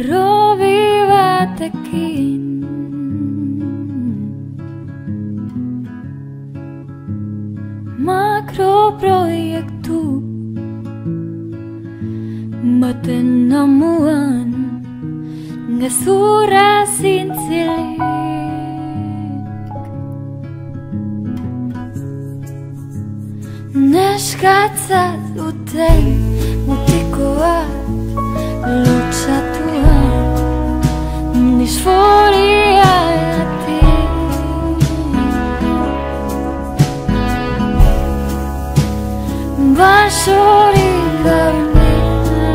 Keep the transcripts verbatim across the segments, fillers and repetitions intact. Robi batekin makro proyektu baten namuan ngasura sinsilik neskatsa utei mutikoat lotsatua nisforiati basuri garmina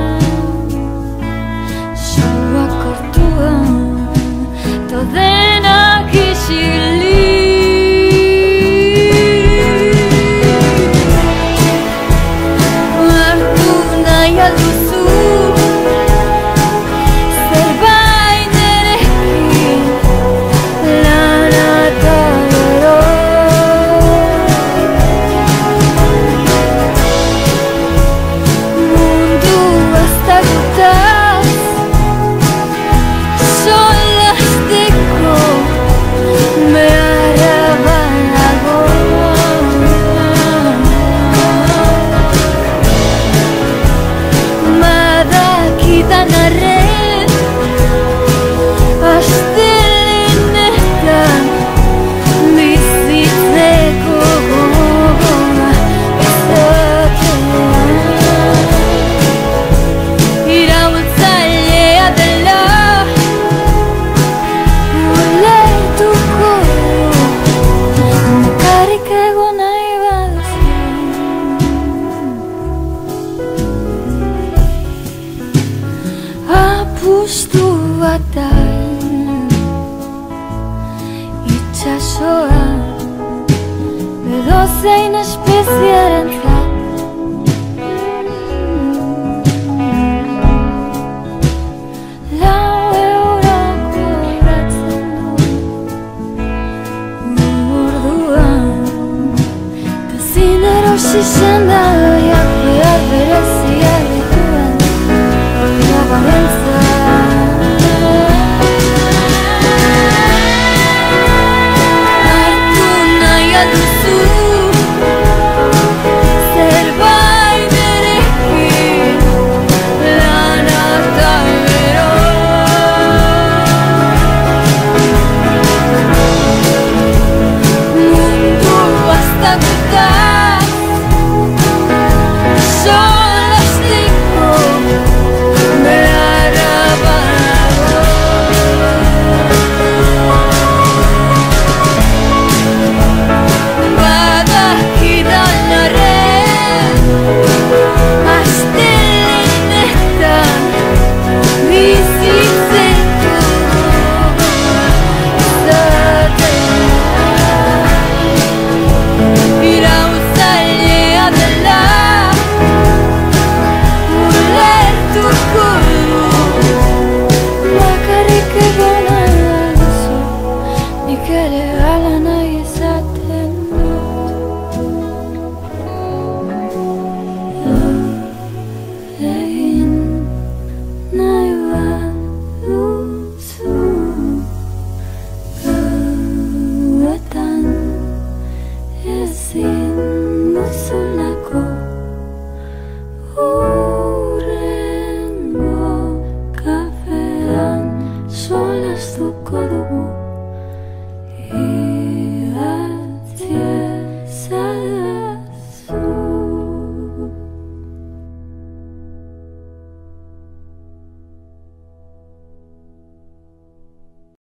sua kortua todena kisili. Itxasoa edo zein espeziaren